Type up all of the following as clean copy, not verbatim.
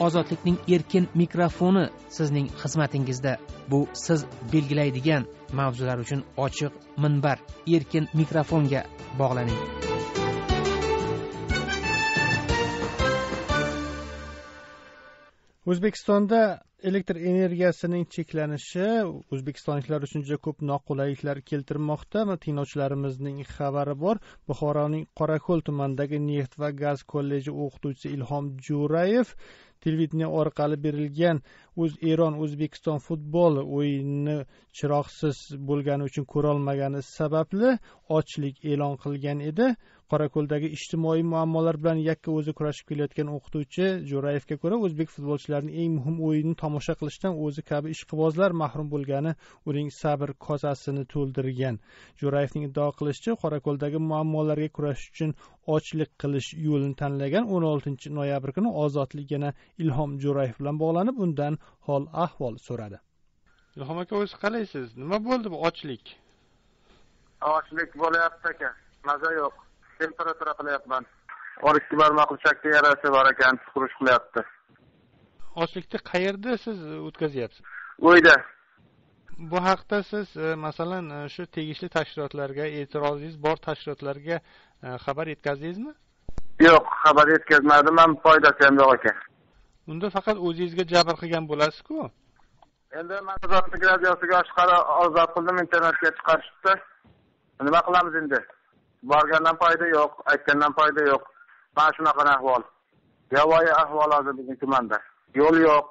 Ozodlikning erkin mikrofoni sizning xizmatingizda. Bu siz belgilaydigan mavzular uchun ochiq minbar. Erkin mikrofonga bog'laning. O'zbekistonda elektr energiyasining cheklanishi o'zbekistonliklar uchun juda ko'p noqulayliklar keltirmoqda. Tinglovchilarimizning xabari bor. Buxoroning Qoraqol tumanidagi Neft va gaz kolleji o'qituvchisi Ilhom Jo'rayev televideniye orqali berilgan Eron O'zbekiston futbol o'yinini chiroqsiz bo'lgani uchun ko'ra olmagani sababli ochlik e'lon qilgan edi. Qoraqo'ldagi ijtimoiy muammolar bilan yakka o'zi kurashib kelayotgan o'qituvchi Jo'rayevga ko'ra, o'zbek futbolchilarining eng muhim o'yinini tomosha qilishdan o'zi kabi ishqibozlar mahrum bo'lgani uning sabr kosasini to'ldirgan. Jo'rayevning iddao qilishicha, Qoraqo'ldagi muammolarga kurash uchun ochlik qilish yo'lini tanlagan 16 noyabr kuni Ozodlik yana Ilhom Jo'rayev bilan bog'lanib, undan hol ahvol so'radi. Ilhom aka, o'zingiz qalaysiz? Nima bo'ldi bu ochlik? Ochlik bo'lyapti aka. Maza yo'q. Temperatura qilyapman. 12 barmoq uchakda yarasi bor ekan, xuruj qilyapti. Ochlikni qayerda siz o'tkazyapsiz? O'yda. Bu haqda siz masalan shu tegishli tashkilotlarga, e'tirozingiz bor tashkilotlarga xabar yetkazdingizmi? Yo'q, xabar yetkazmadim. Men foydasi ham yo'q ekan. Unda faqat o'zingizga jabr qilgan bo'lasiz-ku. Endi men Ozodlik radiosiga oshkora ozod qildim, internetga chiqarishdi. Nima qilamiz endi? Borgandan foyda yo'q, aytgandan foyda yo'q. Mana shunaqa ahvol. Yovvoyi ahvol hozir bizning tumanda. Yo'l yo'q.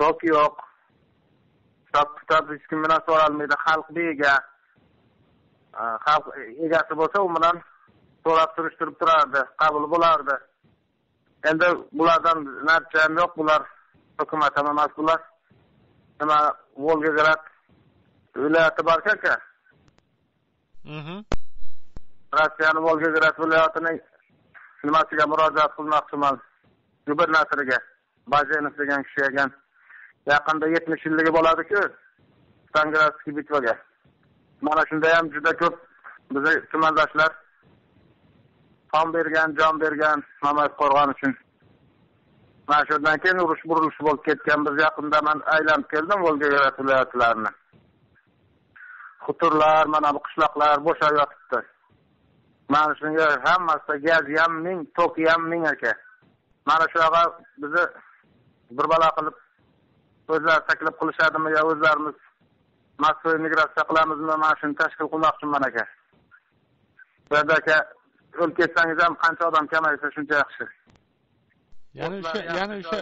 Tok yo'q. Taksilar hech kim bilan so'ralmaydi, xalq bega. Xalq egasi bo'lsa, u bilan so'rab surishtirib turardi, qabul bo'lardi. Endi bulardan natija yo'q, bular hukumat ham mas'ullar. Nima Volgograd viloyati bor-ku. Rossiyaning Volgograd viloyatining nimasiga murojaat qilmoqchiman. Gubernatoriga, Bajenov degan kishi ekan. Yaqinda 70 yilligi bo'ladi-ku. Stangradskiy bitvaga. Mana shunda ham juda ko'p bizning tumandoshlar qon bergan, jon bergan, Mamat qo'rg'on uchun. Mana shundan keyin urush-burilish bo'lib ketgan. Biz yaqinda men aylanib keldim Volgograd viloyatlarini. Xuturlar, mana bu qishloqlar bo'shab yotibdi. Mana shunga hammasi gaz ham ming, tok ham ming aka. Mana shu yo'g'a bizni bir balo qilib o'zlari taklif qilishadimi yo o'zlarimiz mas'ul migratsiya qilamizmi? Mana shuni tashkil qilmoqchiman aka. Bunda aka o'lib ketsangiz ham qancha odam kamaysa shuncha yaxshi. Ya'ni o'sha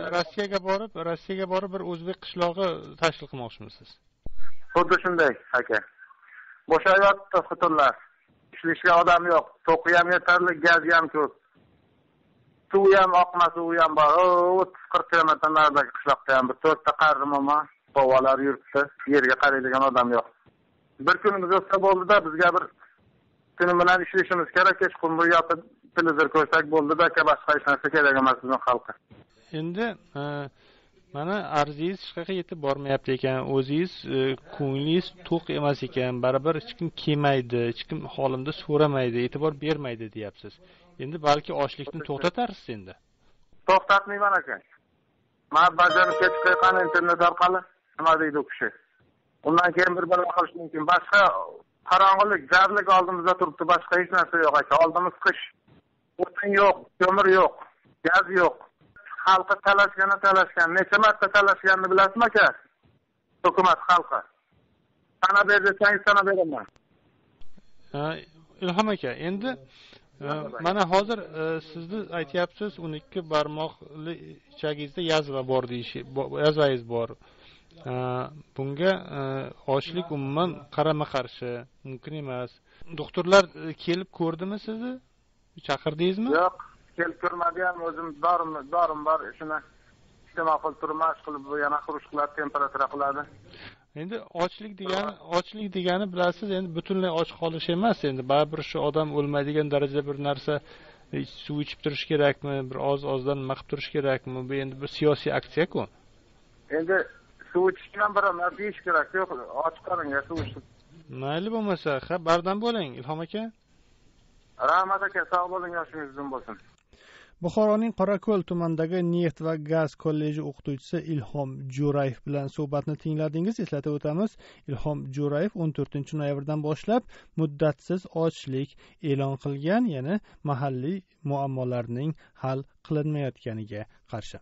Rossiyaga borib bir o'zbek qishlog'i tashkil qilmoqchimisiz? Xuddi shunday aka. Bo'shab yotibdi xuturlar. Ishlashga odam yo'q. To'qi ham yetarli, gaz ham ko'p. Suv ham oqmasi u ham bor. 30-40 kilometr naridagi qishloqda ham bir 4ta qarrimoma bobolar yuribdi. Yerga qaraydigan odam yo'q. Bir kunimiz o'tsa bo'ldi-da, bizga bir tuni bilan ishlashimiz kerak, kechqurun yotib televizor ko'rsak bo'ldi-da, boshqa hech narsa kerak emas bizning xalqqa. Endi mana arzingiz hech qayerga yetib bormayapti ekan, o'zingiz ko'nglingiz to'q emas ekan, baribir hech kim kelmaydi, hech kim holimda so'ramaydi, e'tibor bermaydi deyapsiz. Endi balki ochlikni to'xtatarsiz endi. To'xtatmayman ekan. Men bajarib ketgan internet orqali nima deydi u kishi? Undan keyin bir qilish mumkin. Boshqa qorong'ilik, zarlik oldimizda turibdi, boshqa hech narsa yo'q aka. Oldimiz qish. O'tin yo'q, ko'mir yo'q, gaz yo'q. Xalqqa talashgan, necha marta talashganini bilasizmi aka? Hukumat xalqqa. Sana ber desangiz, sana beraman. Ilhom aka, endi mana hozir sizni aytyapsiz, 12 barmoqli ichagingizda yazva bor deyishi, yazvangiz bor. Bunga ochlik umuman qarama-qarshi mumkin emas. Doktorlar kelib ko'rdimi sizni? Chaqirdingizmi? Yo'q, kelib ko'rmadim. O'zim dorim bor, shuni iste'mol qilib turman, qilib yana xuruj qiladi, temperatura qiladi. Endi ochlik degani bilasiz, endi butunlay och qolish emas, endi baribir shu odam o'lmaydigan darajada bir narsa suv ichib turish kerakmi, bir oz-ozdan maqib turish kerakmi? Bu endi bir siyosiy aksiya-ku. Endi suv ichishdan birolar deyish kerak yo'q, och qolinga suv ichib. Mayli bo'lmasa, ha, bardan bo'ling Ilhom aka. Rahmat aka, sog' bo'ling, yoshingiz uzun bo'lsin. Buxoroning Qoraqol tumanidagi Neft va gaz kolleji o'qituvchisi Ilhom Jo'rayev bilan suhbatni tingladingiz. Eslatib o'tamiz, Ilhom Jo'rayev 14-noyabrdan boshlab muddatsiz ochlik e'lon qilgan, ya'ni mahalliy muammolarning hal qilinmayotganiga qarshi.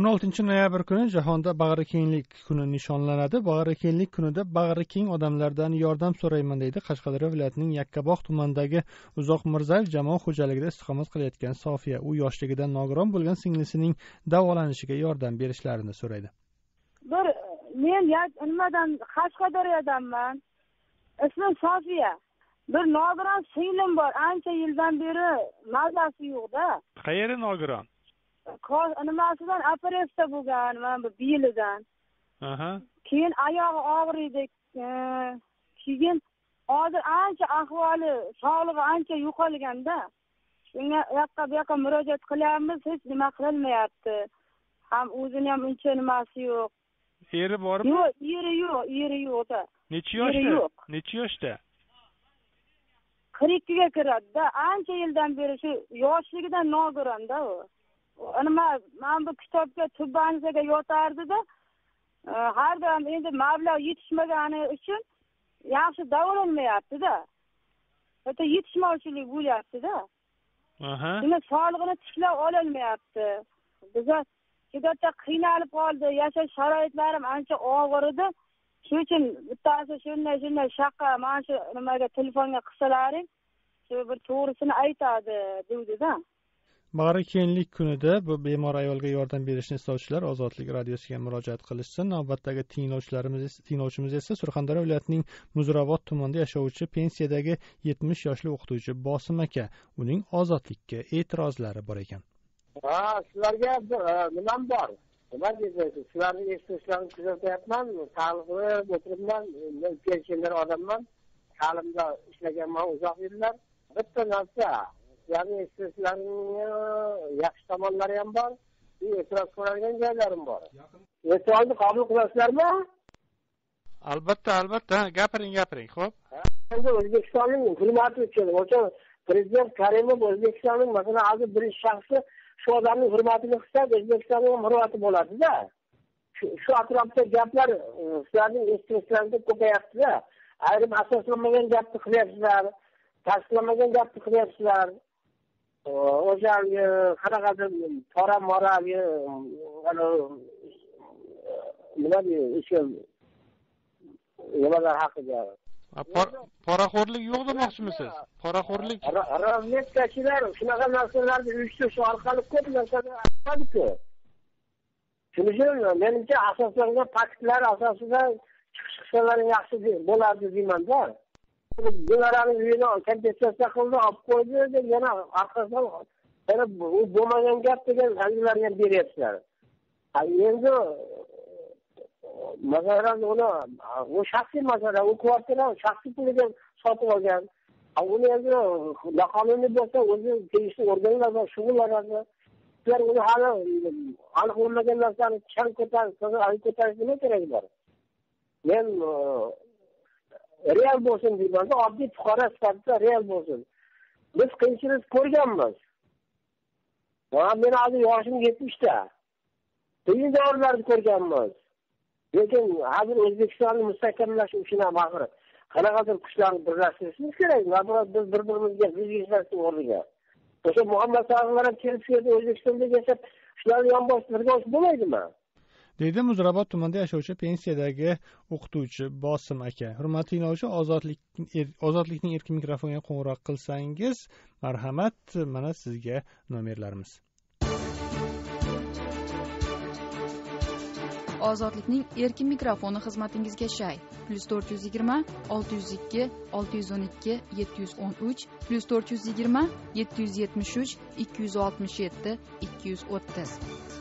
16-noyabr kuni jahonda bag'rikenglik kuni nishonlanadi. Bag'rikenglik kunida bag'rikeng odamlardan yordam so'rayman deydi Qashqadaryo viloyatining Yakkabog' tumanidagi Uzoq Mirzayev jamoat xo'jaligida istiqomat qilayotgan Sofiya. U yoshligidan nogiron bo'lgan singlisining davolanishiga yordam berishlarini so'raydi. Men nimadan Qashqadaryodanman. Ismim Sofiya. Bir nogiron singlim bor. Ancha yildan beri mazasi yo'q-da. Qayeri nogiron? Nimasidan operatsiya bo'lgan, mana bu belidan. Keyin oyog'i og'riydi. Keyin hozir ancha ahvoli, sog'lig'i ancha yo'qolganda. Shunga yoqqa bu yoqqa murojaat qilyapmiz, hech nima qilmayapti. Ham o'zini ham uncha nimasi yo'q. Eri bormi? Yo'q, eri yo'q, eri yo'q-da. Necha yoshda? 42ga kiradi-da. Ancha yildan beri shu yoshligidan nogiron-da u. Mana bu kitobga tubbanisiga yotardi-da. Har doim endi mablag' yetishmagani uchun yaxshi davolanmayapti-da. Hatto yetishmovchilik bo'lyapti-da. Shuni sog'lig'ini tiklab ololmayapti. Bizlar juda qiynalib qoldi. Yashash sharoitlarim ancha og'ir edi. Shuning uchun bittasi shunday shaqqa mana shu nimaga telefonga qilsalaring, shu bir to'g'risini aytadi dedi-da. Bag'rikenglik kunida bu bemor ayolga yordam berishni istovchilar Ozodlik radiosiga murojaat qilishsin. Navbatdagi tinglovchimiz esa Surxondaryo viloyatining Muzrabot tumanida yashovchi pensiyadagi 70 yoshli o'qituvchi Bosim aka. Uning Ozodlikka e'tirozlari bor ekan. Ha, sizlarga nimam bor? Nima deysiz? Sizlarning eshitishlaringizni kuzatyapman. Ta'limda o'tiribman, pensioner odamman. Ta'limda ishlaganman uzoq yillar. Bitta narsa yani sizlerin yakış tamanları hem var, itiraz kurarken gelirim var. İtirazı kabul kılaslar mı? Albatta, albatta. Gapirin, hop. Ben de Özbekistan'ın hürmeti için. Hocam, Prezident Karimov Özbekistan'ın mesela azı bir şahsı şu adamın hürmetini kısa, Özbekistan'ın hürmeti olardı da. Şu atrafta gaplar sizlerin istirazlarında kopayaptı da. Ayrım asaslamayan gap tıklayapsılar, tashlamagan gap tıklayapsılar. O'sha qanaqadir pora-mora nima deyishim nimalar haqida. Poraxo'rlik yo'q demoqchimisiz? Poraxo'rlik. Razvedkachilar shunaqa narsalarni uyushtirish orqali ko'p narsani aytadi-ku. Shuning uchun menimcha asoslangan faktlar asosida chiqishlar yaxshi bo'lardi deyman-da. Bularning uyini kompensatsiya qildi, olib qo'ydi deb yana orqasidan yana u bo'lmagan gap degan halilarga beryapsizlar. Endi masalan uni u shaxsiy masala, u kvartirani shaxsiy puliga sotib olgan. Uni endi noqonuniy bo'lsa o'zi tegishli organlar bilan shug'ullanadi. Ular uni hali aniq bo'lmagan narsani chang ko'tarishni kerak bor. Men real bo'lsin deymanda, oddiy fuqaro sifatida real bo'lsin. Biz qiyinchilik ko'rganmiz. Men hozir yoshim 70da. Qiyin davrlarni ko'rganmiz. Lekin hozir O'zbekistonni mustahkamlash uchun ham axir qanaqadir kuchlarni birlashtirishimiz kerak. Biz bir-birimizga yuzlashishni o'rniga. O'sha Muhammad sallallohu alayhi vasallam kelib O'zbekistonda yashab, shularni yonbosh birgash bo'lmaydimi? Dedi Muzrabot tumanida yashovchi pensiyadagi o'qituvchi Bosim aka. Hurmatli tinglovchi, Ozodlikning erkin mikrofoniga qo'ng'iroq qilsangiz, marhamat, mana sizga nomerlarimiz. Ozodlikning erkin mikrofoni xizmatingizga shay. +420 602 612 713 +420 773 267 230